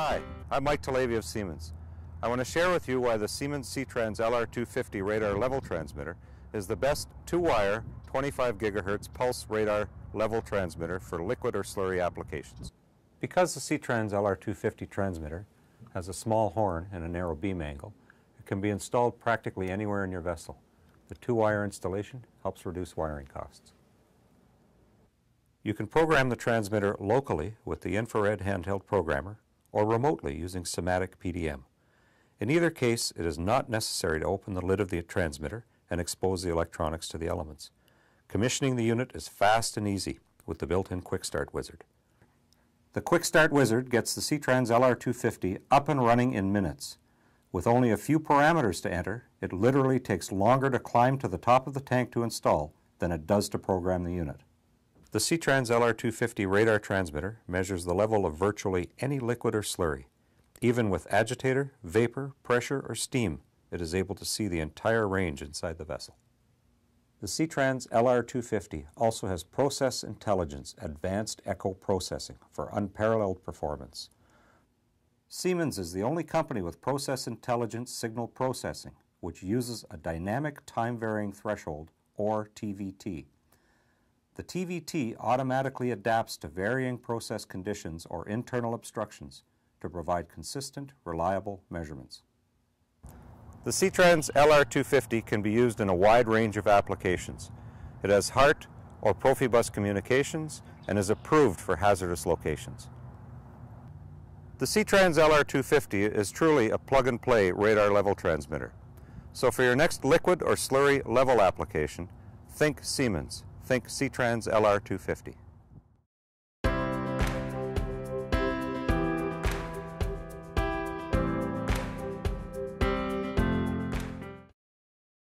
Hi, I'm Mike Talevy of Siemens. I want to share with you why the Siemens SITRANS LR250 radar level transmitter is the best two-wire 25 gigahertz pulse radar level transmitter for liquid or slurry applications. Because the SITRANS LR250 transmitter has a small horn and a narrow beam angle, it can be installed practically anywhere in your vessel. The two-wire installation helps reduce wiring costs. You can program the transmitter locally with the infrared handheld programmer, or remotely using somatic PDM. In either case, it is not necessary to open the lid of the transmitter and expose the electronics to the elements. Commissioning the unit is fast and easy with the built-in Quick Start Wizard. The Quick Start Wizard gets the SITRANS LR250 up and running in minutes. With only a few parameters to enter, it literally takes longer to climb to the top of the tank to install than it does to program the unit. The SITRANS LR250 radar transmitter measures the level of virtually any liquid or slurry. Even with agitator, vapor, pressure, or steam, it is able to see the entire range inside the vessel. The SITRANS LR250 also has Process Intelligence Advanced Echo Processing for unparalleled performance. Siemens is the only company with Process Intelligence Signal Processing, which uses a Dynamic Time-Varying Threshold, or TVT. The TVT automatically adapts to varying process conditions or internal obstructions to provide consistent, reliable measurements. The SITRANS LR250 can be used in a wide range of applications. It has HART or PROFIBUS communications and is approved for hazardous locations. The SITRANS LR250 is truly a plug-and-play radar level transmitter. So for your next liquid or slurry level application, think Siemens. Think SITRANS LR250.